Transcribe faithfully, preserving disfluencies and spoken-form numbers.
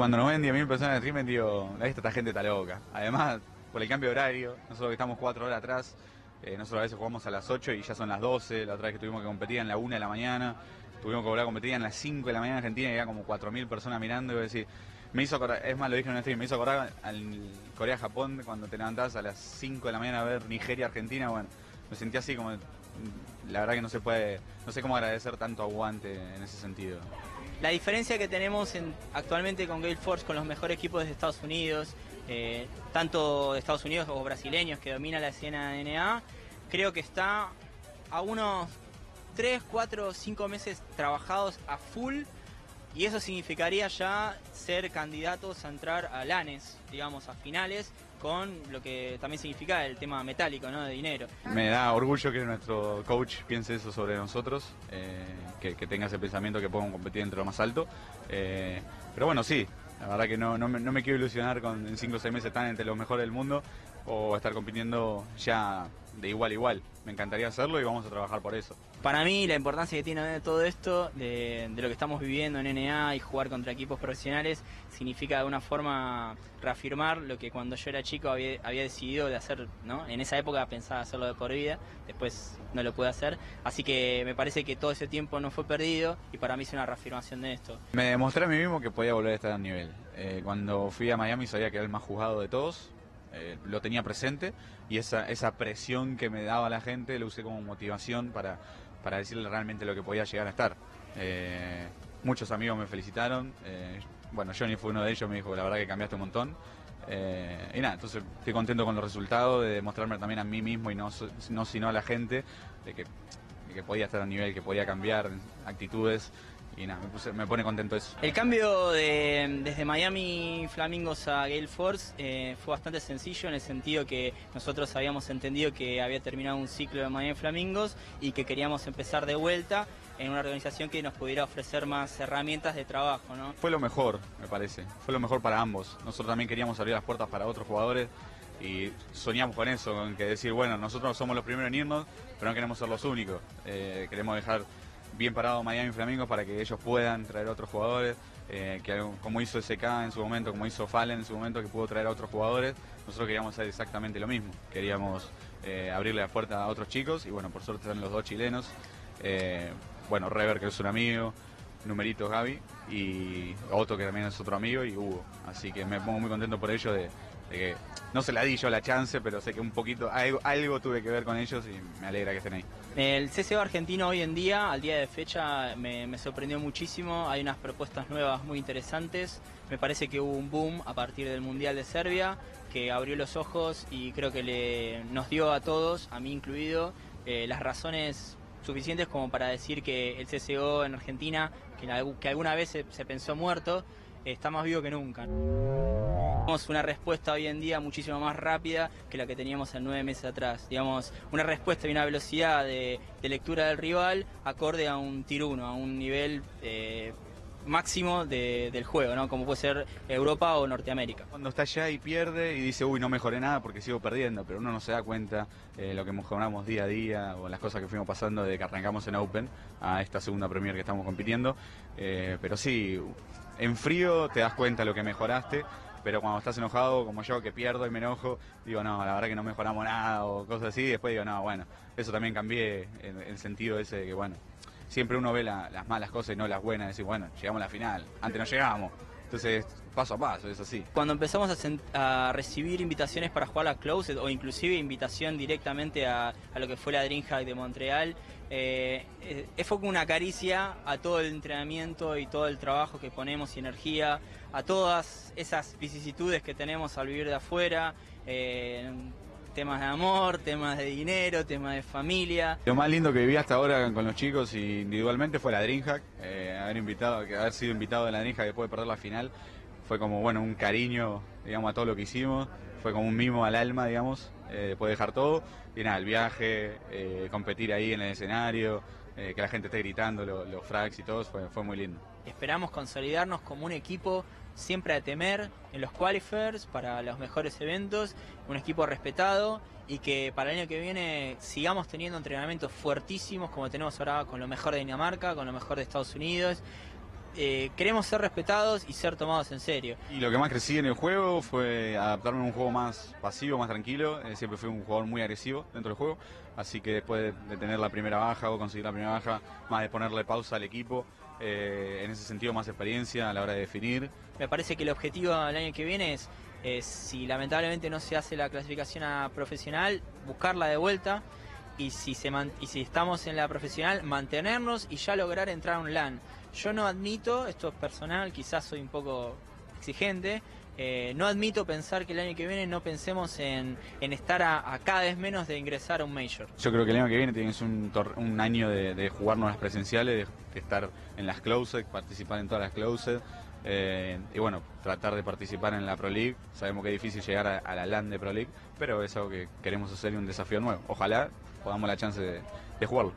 cuando nos ven diez mil personas en streaming, digo, la vista, esta gente está loca. Además, por el cambio de horario, nosotros que estamos cuatro horas atrás, eh, nosotros a veces jugamos a las ocho y ya son las doce, la otra vez que tuvimos que competir en la una de la mañana, tuvimos que volver a competir en las cinco de la mañana en Argentina y había como cuatro mil personas mirando y voy a decir, me hizo acordar, es más, lo dije en un stream, me hizo acordar al Corea-Japón cuando te levantabas a las cinco de la mañana a ver Nigeria-Argentina, bueno, me sentí así como, la verdad que no se puede, no sé cómo agradecer tanto aguante en ese sentido. La diferencia que tenemos en, actualmente con Gale Force, con los mejores equipos de Estados Unidos, eh, tanto de Estados Unidos como brasileños que domina la escena N A, creo que está a unos tres, cuatro, cinco meses trabajados a full y eso significaría ya ser candidatos a entrar a LANES, digamos, a finales, con lo que también significa el tema metálico, ¿no?, de dinero. Me da orgullo que nuestro coach piense eso sobre nosotros, eh, que, que tenga ese pensamiento que podemos competir entre lo más alto. Eh, pero bueno, sí, la verdad que no, no, me, no me quiero ilusionar con en cinco o seis meses estar entre los mejores del mundo o estar compitiendo ya de igual a igual. Me encantaría hacerlo y vamos a trabajar por eso. Para mí la importancia que tiene todo esto, de, de lo que estamos viviendo en N A y jugar contra equipos profesionales, significa de alguna forma reafirmar lo que cuando yo era chico había, había decidido de hacer, ¿no? En esa época pensaba hacerlo de por vida, después no lo pude hacer, así que me parece que todo ese tiempo no fue perdido y para mí es una reafirmación de esto. Me demostré a mí mismo que podía volver a estar a nivel. Eh, cuando fui a Miami sabía que era el más juzgado de todos. Eh, lo tenía presente y esa, esa presión que me daba la gente lo usé como motivación para, para decirle realmente lo que podía llegar a estar. Eh, muchos amigos me felicitaron, eh, bueno, Johnny fue uno de ellos, me dijo, la verdad que cambiaste un montón. Eh, y nada, entonces estoy contento con los resultados, de demostrarme también a mí mismo y no, no sino a la gente, de que, de que podía estar a nivel, que podía cambiar actitudes. Y nada, me, puse, me pone contento eso. El cambio de, desde Miami Flamingos a Gale Force eh, fue bastante sencillo en el sentido que nosotros habíamos entendido que había terminado un ciclo de Miami Flamingos y que queríamos empezar de vuelta en una organización que nos pudiera ofrecer más herramientas de trabajo, ¿no? Fue lo mejor, me parece. Fue lo mejor para ambos. Nosotros también queríamos abrir las puertas para otros jugadores y soñamos con eso, con que decir, bueno, nosotros somos los primeros en irnos, pero no queremos ser los únicos. Eh, queremos dejar bien parado Miami Flamingos para que ellos puedan traer a otros jugadores, eh, que como hizo S K en su momento, como hizo Fallen en su momento, que pudo traer a otros jugadores. Nosotros queríamos hacer exactamente lo mismo, queríamos eh, abrirle la puerta a otros chicos y bueno, por suerte están los dos chilenos, eh, bueno, Rever, que es un amigo, Numerito, Gaby, y Otto, que también es otro amigo, y Hugo, así que me pongo muy contento por ellos de, de que no se la di yo la chance, pero sé que un poquito, algo, algo tuve que ver con ellos y me alegra que estén ahí. El C C O argentino hoy en día, al día de fecha, me, me sorprendió muchísimo. Hay unas propuestas nuevas muy interesantes. Me parece que hubo un boom a partir del Mundial de Serbia, que abrió los ojos y creo que le, nos dio a todos, a mí incluido, eh, las razones suficientes como para decir que el C C O en Argentina, que, la, que alguna vez se, se pensó muerto, está más vivo que nunca. Tenemos una respuesta hoy en día muchísimo más rápida que la que teníamos en nueve meses atrás. Digamos, una respuesta y una velocidad de, de lectura del rival acorde a un tier uno, a un nivel eh, máximo de, del juego, ¿no? Como puede ser Europa o Norteamérica. Cuando está allá y pierde y dice, uy, no mejoré nada porque sigo perdiendo, pero uno no se da cuenta eh, lo que mejoramos día a día o las cosas que fuimos pasando desde que arrancamos en Open a esta segunda Premier que estamos compitiendo. Eh, pero sí, en frío te das cuenta lo que mejoraste, pero cuando estás enojado, como yo, que pierdo y me enojo, digo, no, la verdad que no mejoramos nada o cosas así, y después digo, no, bueno, eso también cambié en el sentido ese de que, bueno, siempre uno ve la, las malas cosas y no las buenas, decir, bueno, llegamos a la final, antes no llegábamos, entonces paso a paso, es así. Cuando empezamos a, a recibir invitaciones para jugar a Closed, o inclusive invitación directamente a, a lo que fue la DreamHack de Montreal, eh, eh, fue una caricia a todo el entrenamiento y todo el trabajo que ponemos y energía, a todas esas vicisitudes que tenemos al vivir de afuera, eh, temas de amor, temas de dinero, temas de familia. Lo más lindo que viví hasta ahora con los chicos y individualmente fue la DreamHack, eh, haber, invitado, haber sido invitado de la DreamHack después de perder la final. Fue como, bueno, un cariño, digamos, a todo lo que hicimos. Fue como un mimo al alma, digamos, eh, después de dejar todo. Y nada, el viaje, eh, competir ahí en el escenario, eh, que la gente esté gritando, lo, los frags y todo, fue, fue muy lindo. Esperamos consolidarnos como un equipo siempre a temer en los qualifiers para los mejores eventos, un equipo respetado y que para el año que viene sigamos teniendo entrenamientos fuertísimos como tenemos ahora con lo mejor de Dinamarca, con lo mejor de Estados Unidos, eh, queremos ser respetados y ser tomados en serio. Y lo que más crecí en el juego fue adaptarme a un juego más pasivo, más tranquilo. Eh, siempre fui un jugador muy agresivo dentro del juego, así que después de tener la primera baja o conseguir la primera baja, más de ponerle pausa al equipo, eh, en ese sentido más experiencia a la hora de definir. Me parece que el objetivo del año que viene es, eh, si lamentablemente no se hace la clasificación a profesional, buscarla de vuelta. Y si, se man y si estamos en la profesional, mantenernos y ya lograr entrar a un LAN. Yo no admito, esto es personal, quizás soy un poco exigente, eh, no admito pensar que el año que viene no pensemos en, en estar a, a cada vez menos de ingresar a un Major. Yo creo que el año que viene tienes un, un año de, de jugarnos las presenciales, de, de estar en las Closed, participar en todas las Closed. Eh, y bueno, tratar de participar en la Pro League. Sabemos que es difícil llegar a, a la LAN de Pro League, pero es algo que queremos hacer y un desafío nuevo. Ojalá podamos la chance de, de jugarlo.